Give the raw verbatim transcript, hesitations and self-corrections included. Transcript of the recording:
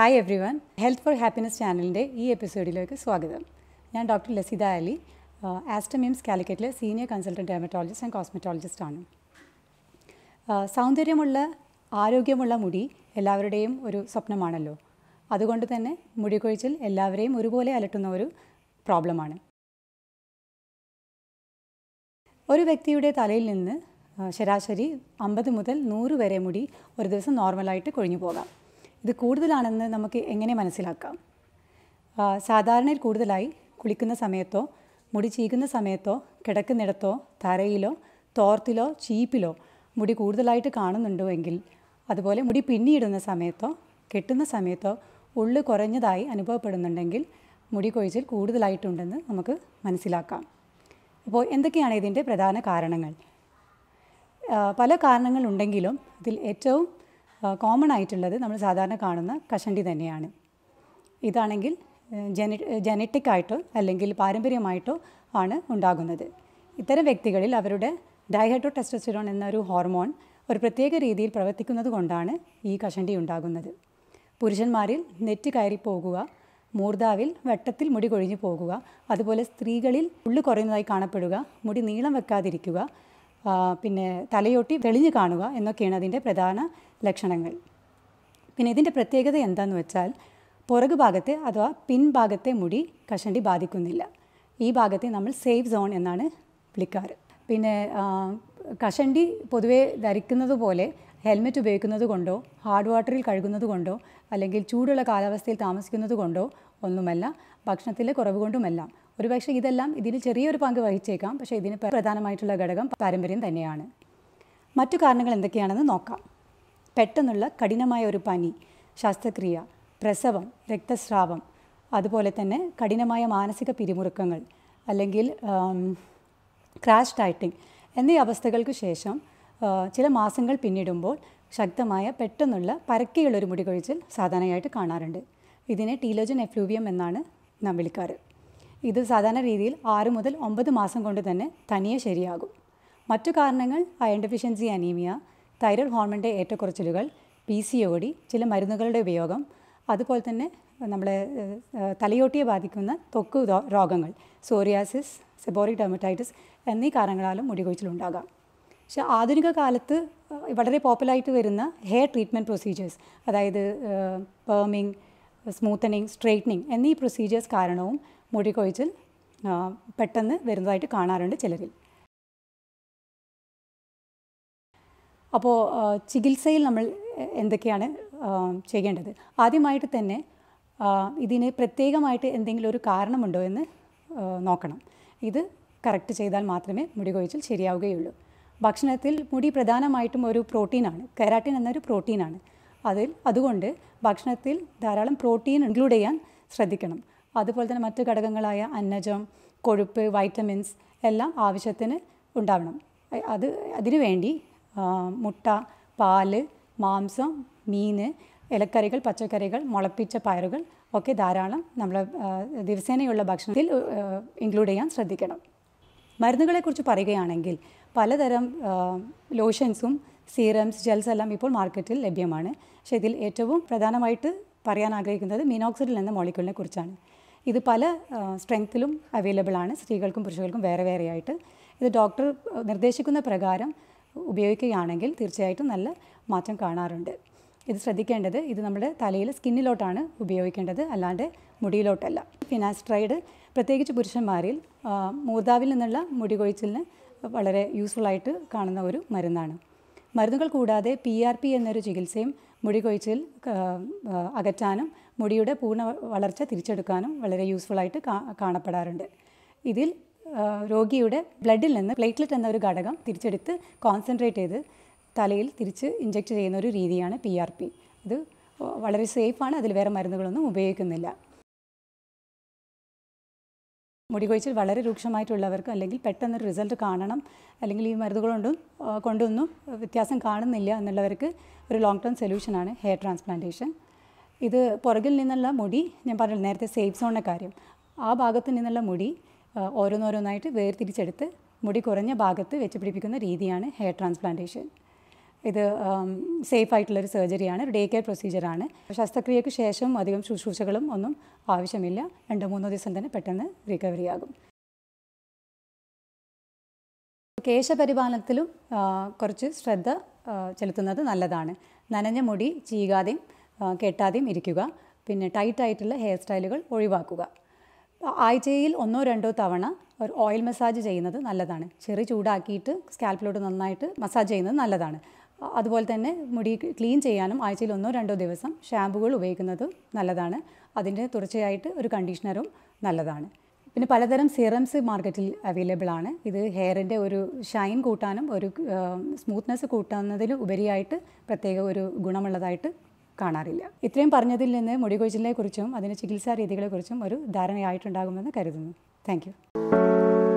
Hi everyone, Health for Happiness channel inde ee episode ilekku swagatham. I am Doctor Lasida Ali, uh, Aster Mims Calicut le senior consultant dermatologist and cosmetologist aanu. Uh, സൗന്ദര്യമുള്ള ആരോഗ്യമുള്ള മുടി എല്ലാവരുടെയും ഒരു സ്വപ്നമാണല്ലോ. അതുകൊണ്ട് തന്നെ മുടി കൊഴിച്ചിൽ എല്ലാവരെയും ഒരുപോലെ അലട്ടുന്ന ഒരു പ്രോബ്ലം ആണ്. ഒരു വ്യക്തിയുടെ തലയിൽ നിന്ന് ശരാശരി അമ്പത് മുതൽ നൂറ് വരെ മുടി ഒരു ദിവസം നോർമൽ ആയിട്ട് കൊഴിഞ്ഞു പോകാം. ഇത് കൂടുതലാണെന്ന് നമുക്ക് എങ്ങനെ മനസ്സിലാക്കാം? സാധാരണയിൽ കൂടുതലായി കുളിക്കുന്ന സമയത്തോ മുടി ചീകുന്ന സമയത്തോ കിടക്കുന്നിടത്തോ തറയിലോ തോർത്തിലോ ചീപ്പിലോ മുടി കൂടുതലായിട്ട് കാണുന്നുണ്ടെങ്കിൽ, അതുപോലെ മുടി പിന്നിയിടുന്ന സമയത്തോ കെട്ടുന്ന സമയത്തോ ഉള്ളു കുറഞ്ഞതായി അനുഭവപ്പെടുന്നുണ്ടെങ്കിൽ മുടി കൊഴിച്ചിൽ കൂടുതലായിട്ടുണ്ടെന്ന് നമുക്ക് മനസ്സിലാക്കാം. അപ്പോൾ എന്തൊക്കെയാണ് ഇതിൻ്റെ പ്രധാന കാരണങ്ങൾ? പല കാരണങ്ങളുണ്ടെങ്കിലും ഇതിൽ ഏറ്റവും കോമൺ ആയിട്ടുള്ളത് നമ്മൾ സാധാരണ കാണുന്ന കഷണ്ടി തന്നെയാണ്. ഇതാണെങ്കിൽ ജെന ജെനറ്റിക്കായിട്ടോ അല്ലെങ്കിൽ പാരമ്പര്യമായിട്ടോ ആണ് ഉണ്ടാകുന്നത്. ഇത്തരം വ്യക്തികളിൽ അവരുടെ ഡൈഹൈഡ്രോ ടെസ്റ്റോസ്റ്റെറോൺ എന്നൊരു ഹോർമോൺ ഒരു പ്രത്യേക രീതിയിൽ പ്രവർത്തിക്കുന്നത് കൊണ്ടാണ് ഈ കഷണ്ടി ഉണ്ടാകുന്നത്. പുരുഷന്മാരിൽ നെറ്റ് കയറി പോകുക, മൂർധാവിൽ വട്ടത്തിൽ മുടി കൊഴിഞ്ഞു പോകുക, അതുപോലെ സ്ത്രീകളിൽ ഉള്ളു കുറയുന്നതായി കാണപ്പെടുക, മുടി നീളം വെക്കാതിരിക്കുക, പിന്നെ തലയോട്ടി തെളിഞ്ഞു കാണുക എന്നൊക്കെയാണ് അതിൻ്റെ പ്രധാന ലക്ഷണങ്ങൾ. പിന്നെ ഇതിൻ്റെ പ്രത്യേകത എന്താന്ന് വെച്ചാൽ പുറകു ഭാഗത്തെ അഥവാ പിൻഭാഗത്തെ മുടി കഷണ്ടി ബാധിക്കുന്നില്ല. ഈ ഭാഗത്തെ നമ്മൾ സേഫ് സോൺ എന്നാണ് വിളിക്കാറ്. പിന്നെ കഷണ്ടി പൊതുവെ ധരിക്കുന്നത് പോലെ ഹെൽമെറ്റ് ഉപയോഗിക്കുന്നത് കൊണ്ടോ ഹാർഡ് വാട്ടറിൽ കഴുകുന്നത് കൊണ്ടോ അല്ലെങ്കിൽ ചൂടുള്ള കാലാവസ്ഥയിൽ താമസിക്കുന്നത് കൊണ്ടോ ഒന്നുമല്ല, ഭക്ഷണത്തിലെ കുറവ് കൊണ്ടുമെല്ലാം. ഒരുപക്ഷെ ഇതെല്ലാം ഇതിന് ചെറിയൊരു പങ്ക് വഹിച്ചേക്കാം, പക്ഷേ ഇതിന് പ്രധാനമായിട്ടുള്ള ഘടകം പാരമ്പര്യം തന്നെയാണ്. മറ്റു കാരണങ്ങൾ എന്തൊക്കെയാണെന്ന് നോക്കാം. പെട്ടെന്നുള്ള കഠിനമായ ഒരു പനി, ശസ്ത്രക്രിയ, പ്രസവം, രക്തസ്രാവം, അതുപോലെ തന്നെ കഠിനമായ മാനസിക പിരിമുറുക്കങ്ങൾ അല്ലെങ്കിൽ ക്രാഷ് ഡയറ്റിംഗ് എന്നീ അവസ്ഥകൾക്ക് ശേഷം ചില മാസങ്ങൾ പിന്നിടുമ്പോൾ ശക്തമായ പെട്ടെന്നുള്ള പരക്കെയുള്ളൊരു മുടി കൊഴിച്ചിൽ സാധാരണയായിട്ട് കാണാറുണ്ട്. ഇതിനെ ടീലോജൻ എഫ്ലൂവിയം എന്നാണ് നാം വിളിക്കാറ്. ഇത് സാധാരണ രീതിയിൽ ആറ് മുതൽ ഒമ്പത് മാസം കൊണ്ട് തന്നെ തനിയെ ശരിയാകും. മറ്റു കാരണങ്ങൾ അയൺ ഡെഫിഷ്യൻസി അനീമിയ, തൈറോയ്ഡ് ഹോർമോണിൻ്റെ ഏറ്റക്കുറച്ചിലുകൾ, പി സി ഒ ഡി, ചില മരുന്നുകളുടെ ഉപയോഗം, അതുപോലെ തന്നെ നമ്മളെ തലയോട്ടിയെ ബാധിക്കുന്ന ത്വക്ക് രോഗങ്ങൾ, സോറിയാസിസ്, സെബോറിക് ഡെർമറ്റൈറ്റിസ് എന്നീ കാരണങ്ങളാലും മുടികൊഴിച്ചിലുണ്ടാകാം. പക്ഷേ ആധുനിക കാലത്ത് വളരെ പോപ്പുലറായിട്ട് വരുന്ന ഹെയർ ട്രീറ്റ്മെൻറ്റ് പ്രൊസീജിയേഴ്സ്, അതായത് പെർമിങ്, സ്മൂത്തനിങ്, സ്ട്രെയിറ്റനിങ് എന്നീ പ്രൊസീജിയേഴ്സ് കാരണവും മുടി കൊഴിച്ചിൽ പെട്ടെന്ന് വരുന്നതായിട്ട് കാണാറുണ്ട് ചിലരിൽ. അപ്പോൾ ചികിത്സയിൽ നമ്മൾ എന്തൊക്കെയാണ് ചെയ്യേണ്ടത്? ആദ്യമായിട്ട് തന്നെ ഇതിന് പ്രത്യേകമായിട്ട് എന്തെങ്കിലും ഒരു കാരണമുണ്ടോ എന്ന് നോക്കണം. ഇത് കറക്റ്റ് ചെയ്താൽ മാത്രമേ മുടി കൊഴിച്ചിൽ ശരിയാവുകയുള്ളൂ. ഭക്ഷണത്തിൽ മുടി പ്രധാനമായിട്ടും ഒരു പ്രോട്ടീനാണ്, കെരാറ്റിൻ എന്നൊരു പ്രോട്ടീനാണ്. അതിൽ അതുകൊണ്ട് ഭക്ഷണത്തിൽ ധാരാളം പ്രോട്ടീൻ ഇൻക്ലൂഡ് ചെയ്യാൻ ശ്രദ്ധിക്കണം. അതുപോലെ തന്നെ മറ്റ് ഘടകങ്ങളായ അന്നജം, കൊഴുപ്പ്, വൈറ്റമിൻസ് എല്ലാം ആവശ്യത്തിന് ഉണ്ടാവണം. അത് അതിനു വേണ്ടി മുട്ട, പാല്, മാംസം, മീൻ, ഇലക്കറികൾ, പച്ചക്കറികൾ, മുളപ്പിച്ച പയറുകൾ ഒക്കെ ധാരാളം നമ്മൾ ദിവസേനയുള്ള ഭക്ഷണത്തിൽ ഇൻക്ലൂഡ് ചെയ്യാൻ ശ്രദ്ധിക്കണം. മരുന്നുകളെക്കുറിച്ച് പറയുകയാണെങ്കിൽ പലതരം ലോഷൻസും സീറംസ്, ജെൽസ് എല്ലാം ഇപ്പോൾ മാർക്കറ്റിൽ ലഭ്യമാണ്. പക്ഷേ ഇതിൽ ഏറ്റവും പ്രധാനമായിട്ട് പറയാൻ ആഗ്രഹിക്കുന്നത് മിനോക്സിഡിൽ എന്ന മോളിക്യൂളിനെ കുറിച്ചാണ്. ഇത് പല സ്ട്രെങ്ത്തിലും അവൈലബിളാണ്, സ്ത്രീകൾക്കും പുരുഷന്മാർക്കും വേറെ വേറെയായിട്ട്. ഇത് ഡോക്ടർ നിർദ്ദേശിക്കുന്ന പ്രകാരം ഉപയോഗിക്കുകയാണെങ്കിൽ തീർച്ചയായിട്ടും നല്ല മാറ്റം കാണാറുണ്ട്. ഇത് ശ്രദ്ധിക്കേണ്ടത് ഇത് നമ്മുടെ തലയിൽ സ്കിന്നിലോട്ടാണ് ഉപയോഗിക്കേണ്ടത്, അല്ലാണ്ട് മുടിയിലോട്ടല്ല. ഫിനാസ്റ്ററൈഡ് പ്രത്യേകിച്ച് പുരുഷന്മാരിൽ മൂർധാവിൽ നിന്നുള്ള മുടികൊഴിച്ചിലിന് വളരെ യൂസ്ഫുള്ളായിട്ട് കാണുന്ന ഒരു മരുന്നാണ്. മരുന്നുകൾ കൂടാതെ പി ആർ പി എന്നൊരു ചികിത്സയും മുടികൊഴിച്ചിൽ അകറ്റാനും മുടിയുടെ പൂർണ്ണ വളർച്ച തിരിച്ചെടുക്കാനും വളരെ യൂസ്ഫുള്ളായിട്ട് കാണപ്പെടാറുണ്ട്. ഇതിൽ രോഗിയുടെ ബ്ലഡിൽ നിന്ന് പ്ലേറ്റ്ലെറ്റ് എന്നൊരു ഘടകം തിരിച്ചെടുത്ത് കോൺസെൻട്രേറ്റ് ചെയ്ത് തലയിൽ തിരിച്ച് ഇഞ്ചെക്റ്റ് ചെയ്യുന്ന ഒരു രീതിയാണ് പി ആർ പി. ഇത് വളരെ സേഫാണ്, അതിൽ വേറെ മരുന്നുകളൊന്നും ഉപയോഗിക്കുന്നില്ല. മുടികൊഴിച്ചിൽ വളരെ രൂക്ഷമായിട്ടുള്ളവർക്ക് അല്ലെങ്കിൽ പെട്ടെന്നൊരു റിസൾട്ട് കാണണം, അല്ലെങ്കിൽ ഈ മരുന്നുകൾ കൊണ്ടും കൊണ്ടൊന്നും വ്യത്യാസം കാണുന്നില്ല എന്നുള്ളവർക്ക് ഒരു ലോങ് ടേം സൊല്യൂഷനാണ് ഹെയർ ട്രാൻസ്പ്ലാന്റേഷൻ. ഇത് പുറകിൽ നിന്നുള്ള മുടി, ഞാൻ പറഞ്ഞത് നേരത്തെ സേഫ് സോണിൻ്റെ കാര്യം, ആ ഭാഗത്ത് നിന്നുള്ള മുടി ഓരോന്നോരോന്നായിട്ട് വേർതിരിച്ചെടുത്ത് മുടി കുറഞ്ഞ ഭാഗത്ത് വെച്ച് പിടിപ്പിക്കുന്ന രീതിയാണ് ഹെയർ ട്രാൻസ്പ്ലാന്റേഷൻ. ഇത് സേഫ് ആയിട്ടുള്ള ഒരു സർജറിയാണ് ഡേ കെയർ പ്രൊസീജർ ആണ് ശസ്ത്രക്രിയയ്ക്ക് ശേഷം അധികം ശുശ്രൂഷകളും ഒന്നും ആവശ്യമില്ല രണ്ട് മൂന്ന് ദിവസം തന്നെ പെട്ടെന്ന് റിക്കവറി ആകും കേശപരിപാലനത്തിലും കുറച്ച് ശ്രദ്ധ ചെലുത്തുന്നത് നല്ലതാണ് നനഞ്ഞ മുടി ചീകാതെയും കെട്ടാതെയും ഇരിക്കുക പിന്നെ ടൈറ്റ് ആയിട്ടുള്ള ഹെയർ സ്റ്റൈലുകൾ ഒഴിവാക്കുക ആഴ്ചയിൽ ഒന്നോ രണ്ടോ തവണ ഒരു ഓയിൽ മസാജ് ചെയ്യുന്നത് നല്ലതാണ് ചെറിയ ചൂടാക്കിയിട്ട് സ്കാൽപ്പിലോട്ട് നന്നായിട്ട് മസാജ് ചെയ്യുന്നത് നല്ലതാണ് അതുപോലെ തന്നെ മുടി ക്ലീൻ ചെയ്യാനും ആഴ്ചയിൽ ഒന്നോ രണ്ടോ ദിവസം ഷാമ്പുകൾ ഉപയോഗിക്കുന്നത് നല്ലതാണ് അതിന്റെ തുടർച്ചയായിട്ട് ഒരു കണ്ടീഷണറും നല്ലതാണ് പിന്നെ പലതരം സീറംസ് മാർക്കറ്റിൽ അവൈലബിൾ ആണ് ഇത് ഹെയറിന്റെ ഒരു ഷൈൻ കൂട്ടാനും ഒരു സ്മൂത്ത്നെസ് കൂട്ടാനതിൽ ഉപരിയായിട്ട് പ്രത്യേക ഒരു ഗുണമുള്ളതായിട്ട് കാണാറില്ല ഇത്രയും പറഞ്ഞതിൽ നിന്ന് മുടി കൊഴിച്ചിലിനെ കുറിച്ചും അതിന്റെ ചികിത്സാ രീതികളെ കുറിച്ചും ഒരു ധാരണയായിട്ടുണ്ടാകുമെന്ന് കരുതുന്നു താങ്ക്യൂ